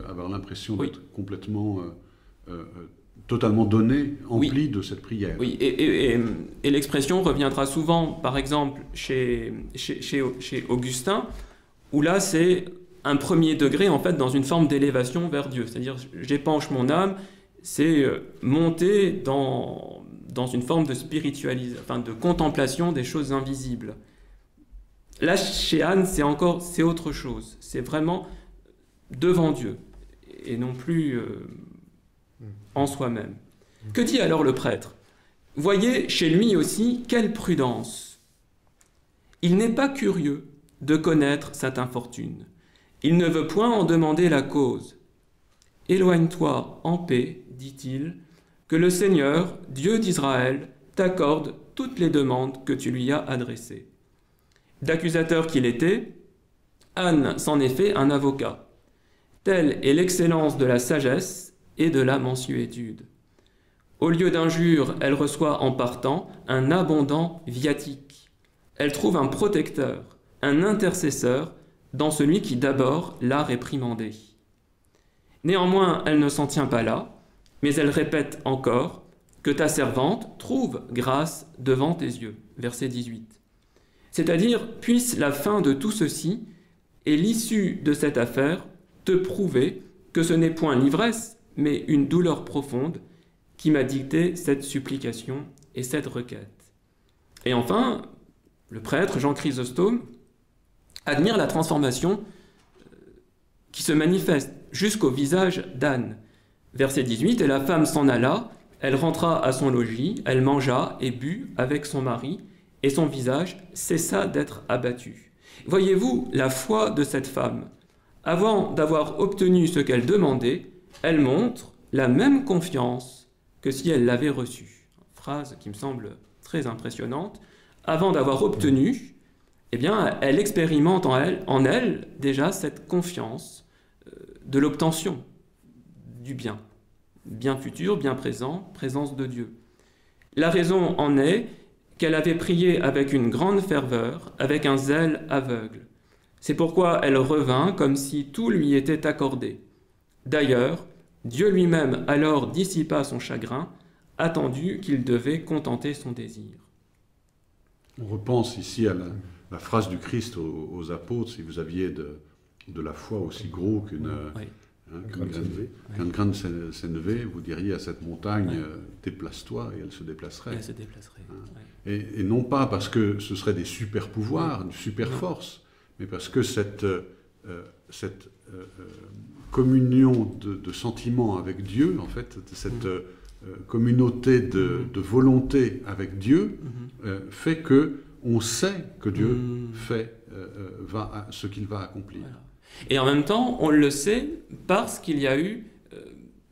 Avoir l'impression d'être complètement, totalement donné, empli de cette prière. Oui, et l'expression reviendra souvent, par exemple, chez Augustin, où là, c'est un premier degré, en fait, dans une forme d'élévation vers Dieu. C'est-à-dire, j'épanche mon âme, c'est monter dans une forme de spiritualisme, enfin, de contemplation des choses invisibles. Là, chez Anne, c'est autre chose. C'est vraiment devant Dieu, et non plus en soi-même. Que dit alors le prêtre? Voyez, chez lui aussi, quelle prudence! Il n'est pas curieux de connaître cette infortune. Il ne veut point en demander la cause. Éloigne-toi en paix, dit-il, que le Seigneur, Dieu d'Israël, t'accorde toutes les demandes que tu lui as adressées. D'accusateur qu'il était, Anne s'en est fait un avocat. Telle est l'excellence de la sagesse et de la mansuétude. Au lieu d'injures, elle reçoit en partant un abondant viatique. Elle trouve un protecteur, un intercesseur, dans celui qui d'abord l'a réprimandée. Néanmoins, elle ne s'en tient pas là, mais elle répète encore que ta servante trouve grâce devant tes yeux. Verset 18. C'est-à-dire, puisse la fin de tout ceci et l'issue de cette affaire te prouver que ce n'est point l'ivresse, mais une douleur profonde qui m'a dicté cette supplication et cette requête. Et enfin, le prêtre Jean Chrysostome admire la transformation qui se manifeste jusqu'au visage d'Anne. Verset 18, « Et la femme s'en alla, elle rentra à son logis, elle mangea et but avec son mari, et son visage cessa d'être abattu. » Voyez-vous la foi de cette femme. Avant d'avoir obtenu ce qu'elle demandait, elle montre la même confiance que si elle l'avait reçue. Phrase qui me semble très impressionnante. Avant d'avoir obtenu, eh bien, elle expérimente en elle déjà cette confiance de l'obtention du bien. Bien futur, bien présent, présence de Dieu. La raison en est qu'elle avait prié avec une grande ferveur, avec un zèle aveugle. C'est pourquoi elle revint comme si tout lui était accordé. D'ailleurs, Dieu lui-même alors dissipa son chagrin, attendu qu'il devait contenter son désir. On repense ici à la phrase du Christ aux apôtres, si vous aviez de la foi aussi gros qu'une grande s'élevée, vous diriez à cette montagne, déplace-toi, et elle se déplacerait. Elle se déplacerait. Et non pas parce que ce seraient des super pouvoirs, une super force, mais parce que cette communion de sentiments avec Dieu, en fait, cette communauté de volonté avec Dieu, fait qu'on sait que Dieu fait ce qu'il va accomplir. Voilà. Et en même temps, on le sait parce qu'il y a eu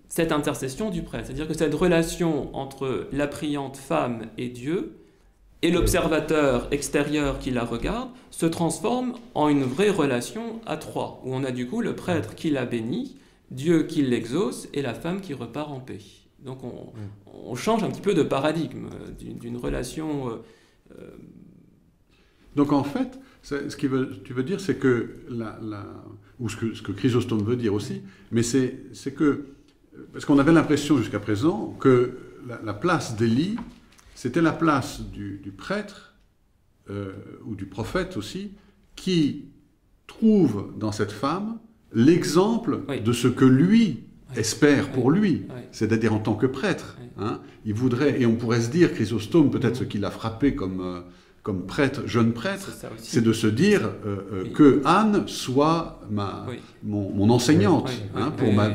cette intercession du prêtre. C'est-à-dire que cette relation entre la priante femme et Dieu et l'observateur extérieur qui la regarde se transforme en une vraie relation à trois, où on a du coup le prêtre qui la bénit, Dieu qui l'exauce et la femme qui repart en paix. Donc on change un petit peu de paradigme d'une relation... Donc en fait, ce que tu veux dire, c'est que... ou ce que Chrysostome veut dire aussi, mais c'est que... Parce qu'on avait l'impression jusqu'à présent que la place d'Élie, c'était la place du prêtre, ou du prophète aussi, qui trouve dans cette femme l'exemple de ce que lui espère pour lui, c'est-à-dire en tant que prêtre. Il voudrait, et on pourrait se dire, Chrysostome, peut-être ce qui l'a frappé comme comme prêtre, jeune prêtre, c'est de se dire que Anne soit ma, mon enseignante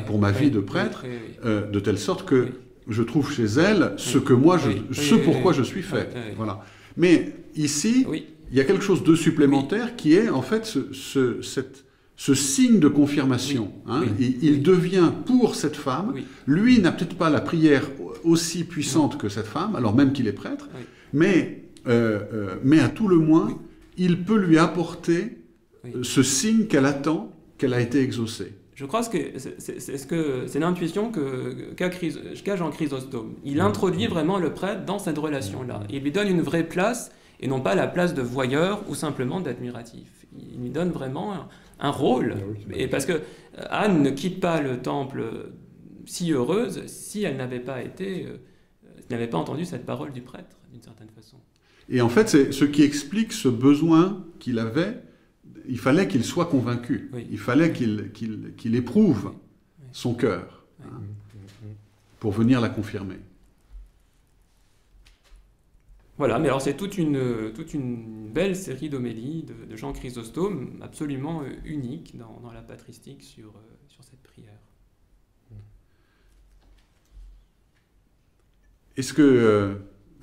pour ma vie de prêtre, de telle sorte que je trouve chez elle ce que moi, ce pourquoi je suis fait. Voilà. Mais ici, il y a quelque chose de supplémentaire qui est en fait ce signe de confirmation. Il devient pour cette femme, lui n'a peut-être pas la prière aussi puissante que cette femme, alors même qu'il est prêtre, mais à tout le moins, il peut lui apporter ce signe qu'elle attend, qu'elle a été exaucée. Je crois que c'est l'intuition qu'a Jean Chrysostome. Il introduit vraiment le prêtre dans cette relation-là. Il lui donne une vraie place, et non pas la place de voyeur ou simplement d'admiratif. Il lui donne vraiment un rôle. Et parce que Anne ne quitte pas le temple si heureuse si elle n'avait pas été... n'avait pas entendu cette parole du prêtre, d'une certaine façon. Et en fait, c'est ce qui explique ce besoin qu'il avait. Il fallait qu'il soit convaincu. Il fallait qu'il éprouve son cœur pour venir la confirmer. Voilà, mais alors c'est toute une belle série d'homélies de Jean Chrysostome, absolument unique dans la patristique sur cette prière. Est-ce que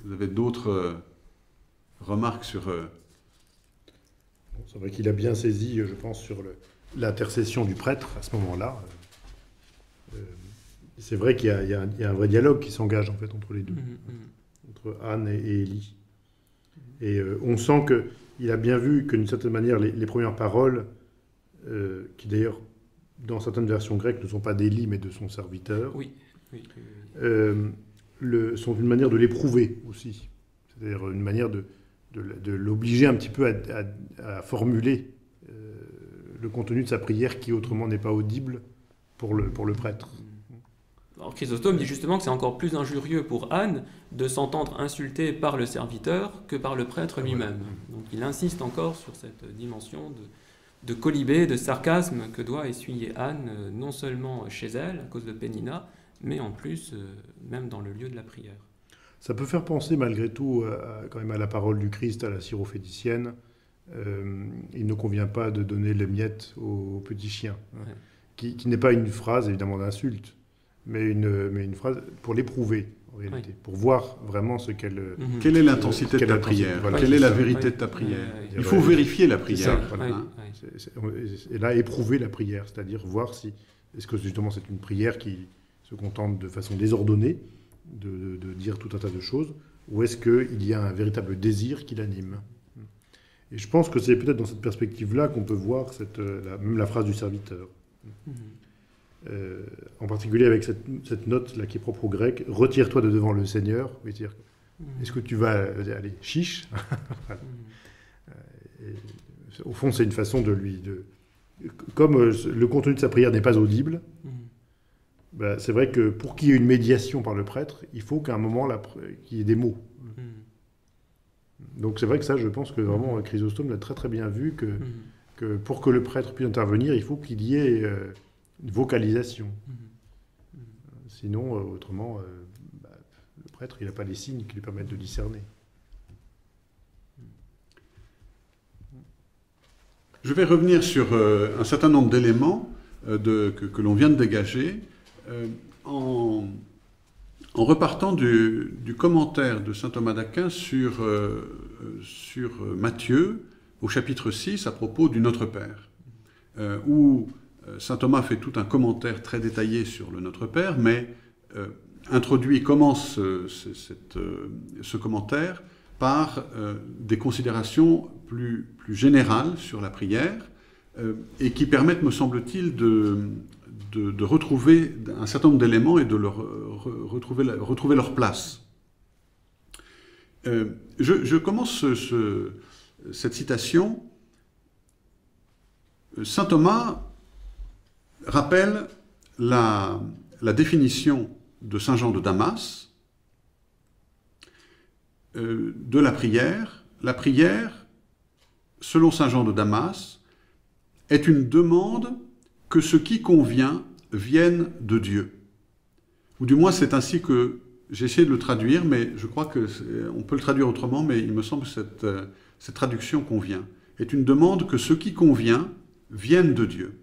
vous avez d'autres remarques sur... C'est vrai qu'il a bien saisi, je pense, sur l'intercession du prêtre à ce moment-là. C'est vrai qu'il y a un vrai dialogue qui s'engage en fait entre les deux, entre Anne et Élie. Et on sent qu'il a bien vu que d'une certaine manière, les premières paroles, qui d'ailleurs, dans certaines versions grecques, ne sont pas d'Élie, mais de son serviteur, sont une manière de l'éprouver aussi, c'est-à-dire une manière de l'obliger un petit peu à formuler le contenu de sa prière qui autrement n'est pas audible pour le prêtre. Alors Chrysostome dit justement que c'est encore plus injurieux pour Anne de s'entendre insultée par le serviteur que par le prêtre lui-même. Donc il insiste encore sur cette dimension de colibé, de sarcasme que doit essuyer Anne, non seulement chez elle, à cause de Pénina, mais en plus, même dans le lieu de la prière. Ça peut faire penser malgré tout quand même à la parole du Christ, à la syrophénicienne. Il ne convient pas de donner les miettes aux petits chiens, qui n'est pas une phrase évidemment d'insulte, mais une phrase pour l'éprouver en réalité, pour voir vraiment ce qu'elle... Quelle est l'intensité de ta prière, quelle est la vérité de ta prière. Il faut vérifier la prière. Et là, éprouver la prière, c'est-à-dire voir si... Est-ce que justement c'est une prière qui... se contente de façon désordonnée de dire tout un tas de choses, ou est-ce qu'il y a un véritable désir qui l'anime? Et je pense que c'est peut-être dans cette perspective-là qu'on peut voir même la phrase du serviteur. En particulier avec cette note-là qui est propre au grec, « Retire-toi de devant le Seigneur », c'est-à-dire, est-ce que tu vas aller chiche? Et, au fond, c'est une façon de lui... Comme le contenu de sa prière n'est pas audible, ben, c'est vrai que pour qu'il y ait une médiation par le prêtre, il faut qu'à un moment, qu'il y ait des mots. Donc c'est vrai que ça, je pense que vraiment Chrysostome l'a très très bien vu, que pour que le prêtre puisse intervenir, il faut qu'il y ait une vocalisation. Sinon, autrement, le prêtre, il n'a pas les signes qui lui permettent de discerner. Je vais revenir sur un certain nombre d'éléments que l'on vient de dégager, en repartant du commentaire de saint Thomas d'Aquin sur Matthieu, au chapitre 6, à propos du Notre Père, où saint Thomas fait tout un commentaire très détaillé sur le Notre Père, mais commence ce commentaire par des considérations plus générales sur la prière, et qui permettent, me semble-t-il, de retrouver un certain nombre d'éléments et de leur retrouver leur place. Je commence cette citation. Saint Thomas rappelle la définition de saint Jean de Damas de la prière. La prière, selon saint Jean de Damas, est une demande que ce qui convient vienne de Dieu. Ou du moins, c'est ainsi que J'ai essayé de le traduire, mais je crois qu'on peut le traduire autrement, mais il me semble que cette traduction convient. Est une demande que ce qui convient vienne de Dieu.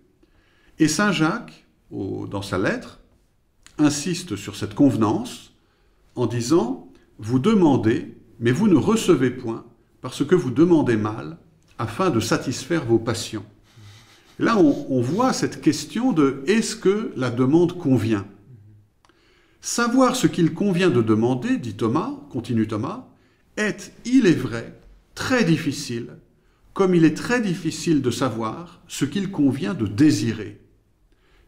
Et Saint Jacques, dans sa lettre, insiste sur cette convenance en disant « Vous demandez, mais vous ne recevez point, parce que vous demandez mal, afin de satisfaire vos passions. » Là, on voit cette question de « Est-ce que la demande convient ?» Savoir ce qu'il convient de demander, dit Thomas, continue Thomas, est, il est vrai, très difficile, comme il est très difficile de savoir ce qu'il convient de désirer.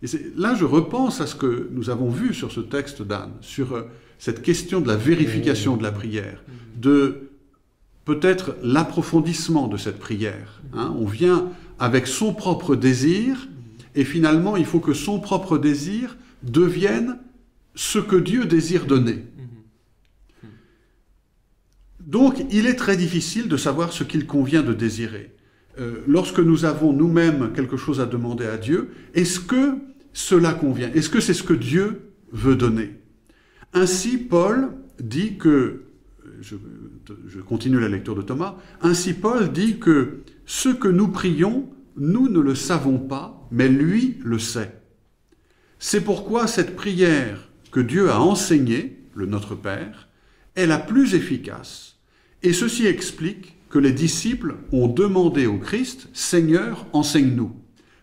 Et là, je repense à ce que nous avons vu sur ce texte d'Anne, sur cette question de la vérification de la prière, de peut-être l'approfondissement de cette prière. Hein, on vient avec son propre désir, et finalement, il faut que son propre désir devienne ce que Dieu désire donner. Donc, il est très difficile de savoir ce qu'il convient de désirer. Lorsque nous avons nous-mêmes quelque chose à demander à Dieu, est-ce que cela convient? Est-ce que c'est ce que Dieu veut donner? Ainsi, Paul dit que, je continue la lecture de Thomas, ainsi Paul dit que ce que nous prions, nous ne le savons pas, mais lui le sait. C'est pourquoi cette prière que Dieu a enseignée, le Notre Père, est la plus efficace. Et ceci explique que les disciples ont demandé au Christ « Seigneur, enseigne-nous ».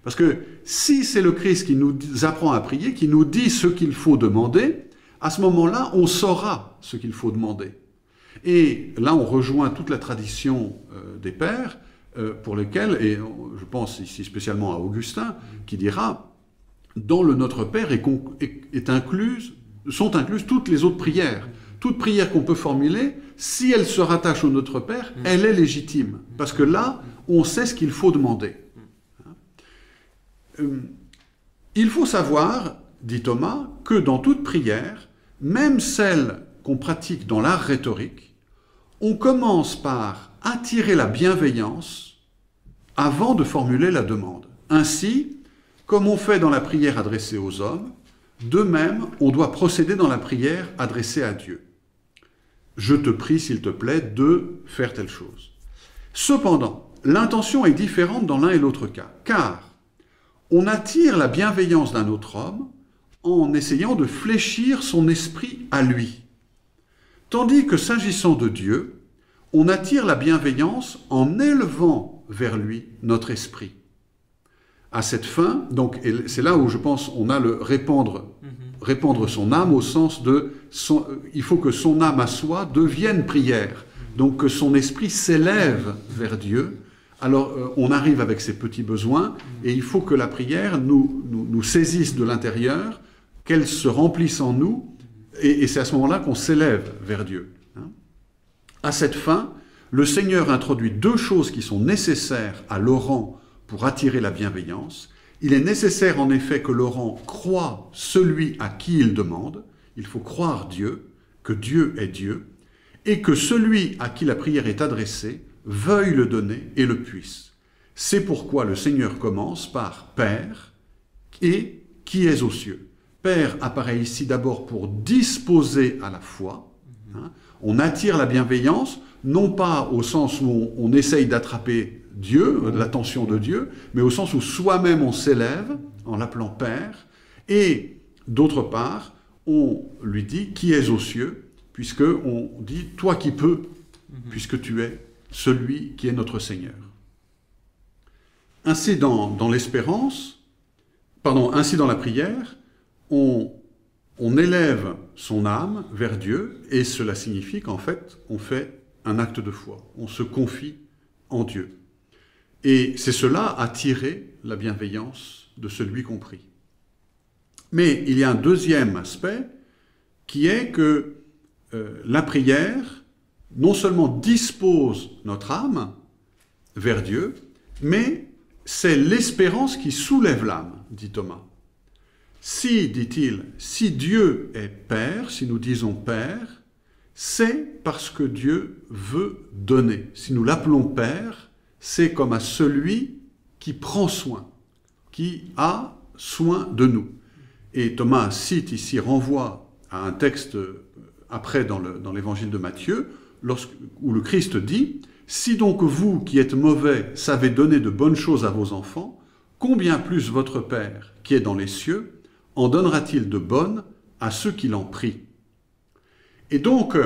Parce que si c'est le Christ qui nous apprend à prier, qui nous dit ce qu'il faut demander, à ce moment-là, on saura ce qu'il faut demander. Et là, on rejoint toute la tradition des Pères, pour lesquels, et je pense ici spécialement à Augustin, qui dira... Dans le Notre Père sont incluses toutes les autres prières. Toute prière qu'on peut formuler, si elle se rattache au Notre Père, elle est légitime. Parce que là, on sait ce qu'il faut demander. Il faut savoir, dit Thomas, que dans toute prière, même celle qu'on pratique dans l'art rhétorique, on commence par attirer la bienveillance avant de formuler la demande. Ainsi, comme on fait dans la prière adressée aux hommes, de même, on doit procéder dans la prière adressée à Dieu. Je te prie, s'il te plaît, de faire telle chose. Cependant, l'intention est différente dans l'un et l'autre cas, car on attire la bienveillance d'un autre homme en essayant de fléchir son esprit à lui. Tandis que s'agissant de Dieu, on attire la bienveillance en élevant vers lui notre esprit. À cette fin, donc c'est là où je pense on a le répandre son âme au sens de il faut que son âme à soi devienne prière, donc que son esprit s'élève vers Dieu. Alors on arrive avec ses petits besoins et il faut que la prière nous saisisse de l'intérieur, qu'elle se remplisse en nous et c'est à ce moment-là qu'on s'élève vers Dieu. Hein? À cette fin, le Seigneur introduit deux choses qui sont nécessaires à l'orant pour attirer la bienveillance. Il est nécessaire en effet que l'orant croie celui à qui il demande. Il faut croire Dieu, que Dieu est Dieu, et que celui à qui la prière est adressée veuille le donner et le puisse. C'est pourquoi le Seigneur commence par « Père » et « qui est aux cieux ». « Père » apparaît ici d'abord pour disposer à la foi. Hein? On attire la bienveillance, non pas au sens où on essaye d'attraper Dieu, l'attention de Dieu, mais au sens où soi-même on s'élève en l'appelant Père, et d'autre part, on lui dit « Qui est aux cieux ?» puisqu'on dit « Toi qui peux, puisque tu es celui qui est notre Seigneur. » Ainsi dans l'espérance, pardon, ainsi dans la prière, on élève son âme vers Dieu, et cela signifie qu'en fait, on fait un acte de foi, on se confie en Dieu. Et c'est cela, attirer la bienveillance de celui qu'on prie. Mais il y a un deuxième aspect qui est que la prière non seulement dispose notre âme vers Dieu, mais c'est l'espérance qui soulève l'âme, dit Thomas. Si, dit-il, si Dieu est Père, si nous disons Père, c'est parce que Dieu veut donner. Si nous l'appelons Père, c'est comme à celui qui prend soin, qui a soin de nous. Et Thomas cite ici, renvoie à un texte après dans l'évangile de Matthieu, où le Christ dit « Si donc vous, qui êtes mauvais, savez donner de bonnes choses à vos enfants, combien plus votre Père, qui est dans les cieux, en donnera-t-il de bonnes à ceux qui l'en prient ?» Et donc,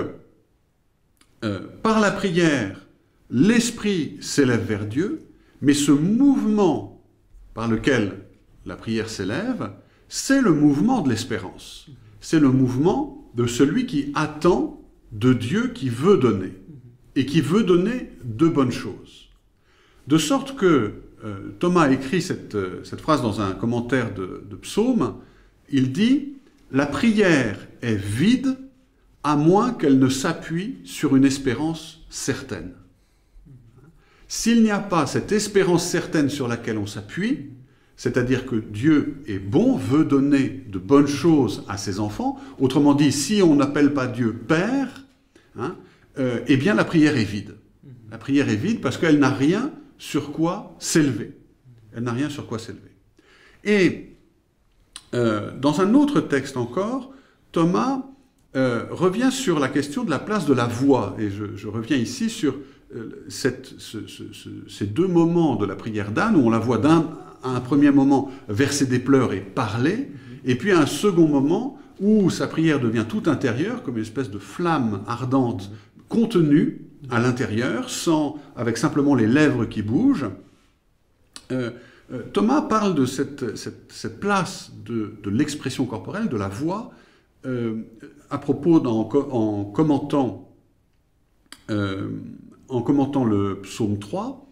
par la prière, l'esprit s'élève vers Dieu, mais ce mouvement par lequel la prière s'élève, c'est le mouvement de l'espérance. C'est le mouvement de celui qui attend de Dieu, qui veut donner, et qui veut donner de bonnes choses. De sorte que Thomas écrit cette phrase dans un commentaire de Psaume, il dit « La prière est vide, à moins qu'elle ne s'appuie sur une espérance certaine. » S'il n'y a pas cette espérance certaine sur laquelle on s'appuie, c'est-à-dire que Dieu est bon, veut donner de bonnes choses à ses enfants, autrement dit, si on n'appelle pas Dieu Père, hein, eh bien la prière est vide. La prière est vide parce qu'elle n'a rien sur quoi s'élever. Elle n'a rien sur quoi s'élever. Et dans un autre texte encore, Thomas revient sur la question de la place de la voix. Et je reviens ici sur ces deux moments de la prière d'Anne, où on la voit à un premier moment verser des pleurs et parler, et puis à un second moment où sa prière devient tout intérieure, comme une espèce de flamme ardente contenue à l'intérieur, avec simplement les lèvres qui bougent. Thomas parle de cette place de l'expression corporelle, de la voix, à propos, en commentant le psaume 3,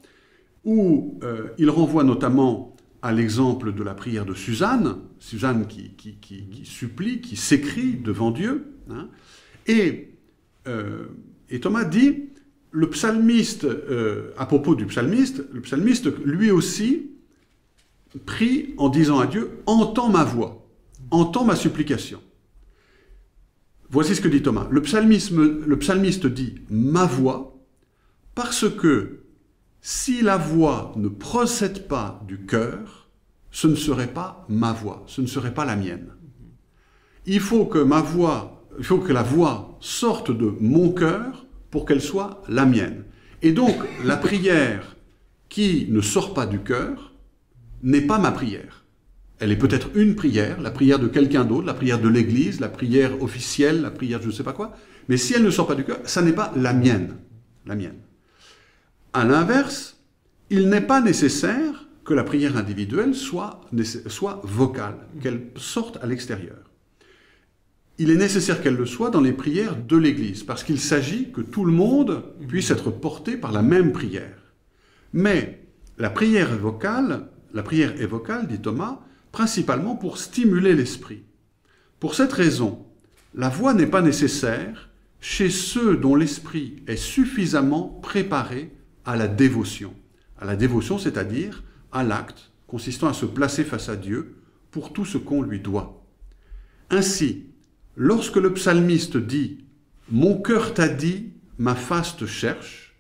où il renvoie notamment à l'exemple de la prière de Suzanne, qui supplie, qui s'écrie devant Dieu. Hein, et Thomas dit, le psalmiste, à propos du psalmiste, le psalmiste lui aussi prie en disant à Dieu « Entends ma voix, entends ma supplication ». Voici ce que dit Thomas. Le psalmiste dit « ma voix » parce que si la voix ne procède pas du cœur, ce ne serait pas ma voix, ce ne serait pas la mienne. Il faut que la voix sorte de mon cœur pour qu'elle soit la mienne. Et donc, la prière qui ne sort pas du cœur n'est pas ma prière. Elle est peut-être une prière, la prière de quelqu'un d'autre, la prière de l'Église, la prière officielle, la prière de je ne sais pas quoi. Mais si elle ne sort pas du cœur, ça n'est pas la mienne. La mienne. À l'inverse, il n'est pas nécessaire que la prière individuelle soit vocale, qu'elle sorte à l'extérieur. Il est nécessaire qu'elle le soit dans les prières de l'Église, parce qu'il s'agit que tout le monde puisse être porté par la même prière. Mais la prière est vocale, dit Thomas, principalement pour stimuler l'esprit. Pour cette raison, la voix n'est pas nécessaire chez ceux dont l'esprit est suffisamment préparé à la dévotion. À la dévotion, c'est-à-dire à l'acte consistant à se placer face à Dieu pour tout ce qu'on lui doit. Ainsi, lorsque le psalmiste dit « Mon cœur t'a dit, ma face te cherche »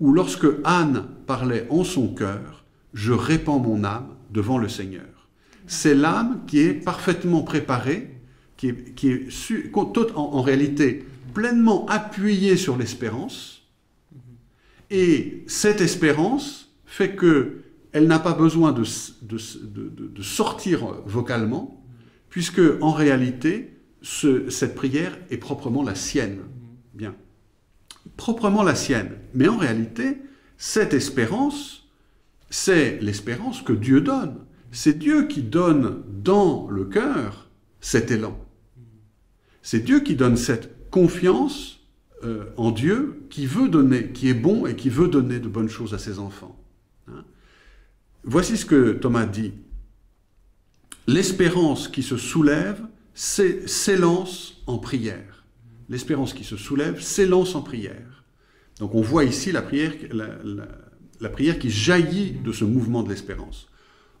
ou lorsque Anne parlait en son cœur « Je répands mon âme devant le Seigneur ». C'est l'âme qui est parfaitement préparée, en réalité pleinement appuyée sur l'espérance. Et cette espérance fait qu'elle n'a pas besoin de sortir vocalement, puisque en réalité, cette prière est proprement la sienne. Bien. Proprement la sienne. Mais en réalité, cette espérance, c'est l'espérance que Dieu donne. C'est Dieu qui donne dans le cœur cet élan. C'est Dieu qui donne cette confiance en Dieu, qui veut donner, qui est bon et qui veut donner de bonnes choses à ses enfants. Hein? Voici ce que Thomas dit. L'espérance qui se soulève s'élance en prière. L'espérance qui se soulève s'élance en prière. Donc on voit ici la prière qui jaillit de ce mouvement de l'espérance.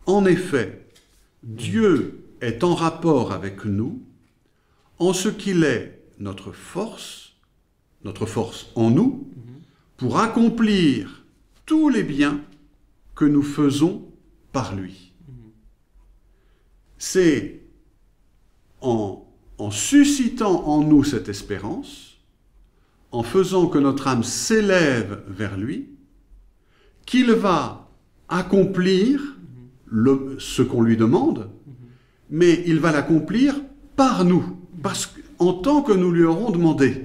En effet, Dieu est en rapport avec nous en ce qu'il est notre force en nous, pour accomplir tous les biens que nous faisons par lui. C'est en en suscitant en nous cette espérance, en faisant que notre âme s'élève vers lui, qu'il va accomplir ce qu'on lui demande, mais il va l'accomplir par nous, parce qu'en tant que nous lui aurons demandé.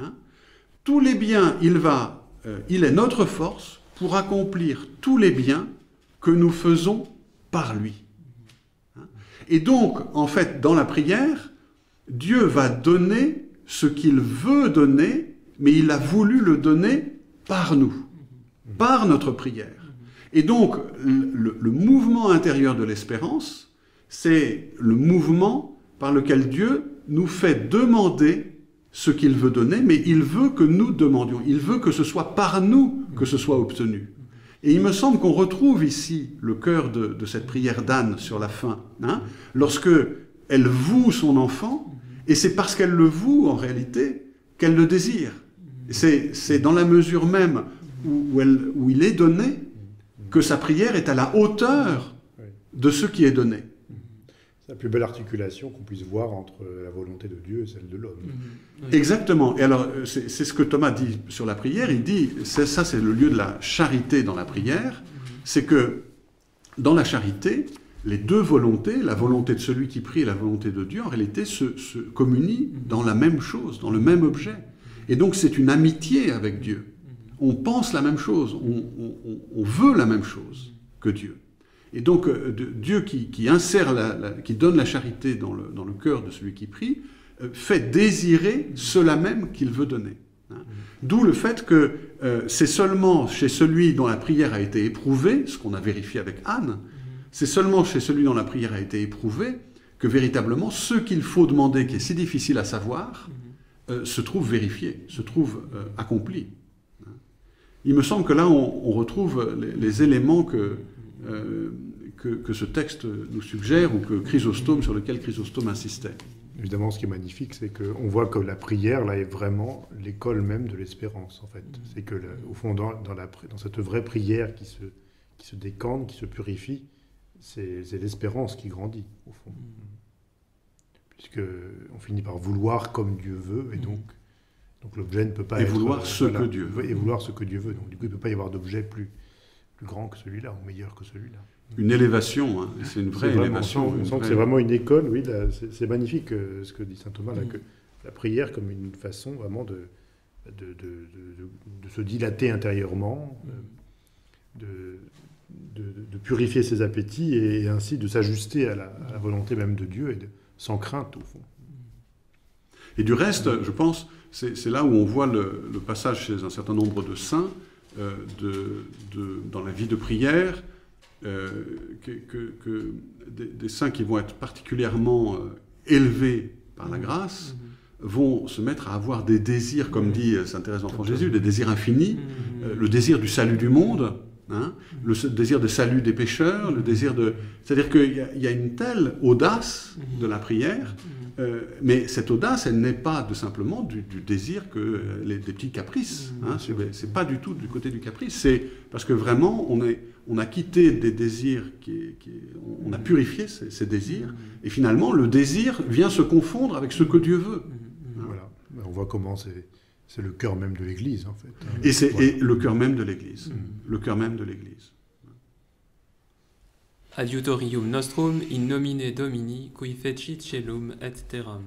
Hein, tous les biens, il est notre force pour accomplir tous les biens que nous faisons par lui. Hein, et donc, en fait, dans la prière, Dieu va donner ce qu'il veut donner, mais il a voulu le donner par nous, par notre prière. Et donc, le mouvement intérieur de l'espérance, c'est le mouvement par lequel Dieu nous fait demander ce qu'il veut donner, mais il veut que nous demandions, il veut que ce soit par nous que ce soit obtenu. Et il me semble qu'on retrouve ici le cœur de cette prière d'Anne sur la fin, hein, lorsque elle voue son enfant, et c'est parce qu'elle le voue en réalité qu'elle le désire. C'est dans la mesure même où il est donné que sa prière est à la hauteur de ce qui est donné. La plus belle articulation qu'on puisse voir entre la volonté de Dieu et celle de l'homme. Mmh, oui. Exactement. Et alors, c'est ce que Thomas dit sur la prière. Il dit, ça c'est le lieu de la charité dans la prière, c'est que dans la charité, les deux volontés, la volonté de celui qui prie et la volonté de Dieu, en réalité, se communient dans la même chose, dans le même objet. Et donc, c'est une amitié avec Dieu. On pense la même chose, on veut la même chose que Dieu. Et donc, Dieu qui insère qui donne la charité dans le cœur de celui qui prie, fait désirer cela même qu'il veut donner. Hein. D'où le fait que c'est seulement chez celui dont la prière a été éprouvée, ce qu'on a vérifié avec Anne, c'est seulement chez celui dont la prière a été éprouvée que véritablement ce qu'il faut demander, qui est si difficile à savoir, se trouve vérifié, se trouve accompli. Hein. Il me semble que là, on retrouve les éléments que ce texte nous suggère, ou que Chrysostome, sur lequel Chrysostome insistait. Évidemment, ce qui est magnifique, c'est qu'on voit que la prière, là, est vraiment l'école même de l'espérance, en fait. C'est que, au fond, dans cette vraie prière qui se décante, qui se purifie, c'est l'espérance qui grandit, au fond. Puisqu'on finit par vouloir comme Dieu veut, et donc l'objet ne peut pas être... Et vouloir ce que Dieu veut. Et vouloir ce que Dieu veut. Donc, du coup, il ne peut pas y avoir d'objet plus grand que celui-là, ou meilleur que celui-là. Une élévation, hein. C'est une vraie élévation. On sent que c'est vraiment une école, oui, c'est magnifique ce que dit saint Thomas, là, que la prière comme une façon vraiment de se dilater intérieurement, de purifier ses appétits et ainsi de s'ajuster à la volonté même de Dieu, et sans crainte au fond. Et du reste, je pense, c'est là où on voit le passage chez un certain nombre de saints, dans la vie de prière, des saints qui vont être particulièrement élevés par la grâce, vont se mettre à avoir des désirs, comme dit saint Thérèse d'Enfant Jésus, des désirs infinis, le désir du salut du monde, hein, le désir de salut des pécheurs, le désir de... C'est-à-dire qu'il y a une telle audace de la prière, mais cette audace, elle n'est pas simplement du désir que des petits caprices. Hein, c'est pas du tout du côté du caprice. C'est parce que vraiment, on a quitté des désirs, on a purifié ces désirs, et finalement, le désir vient se confondre avec ce que Dieu veut. Hein. Voilà. On voit comment c'est le cœur même de l'Église, en fait. Et c'est le cœur même de l'Église. Le cœur même de l'Église. Adiutorium nostrum in nomine Domini, cui fecit celum et terram.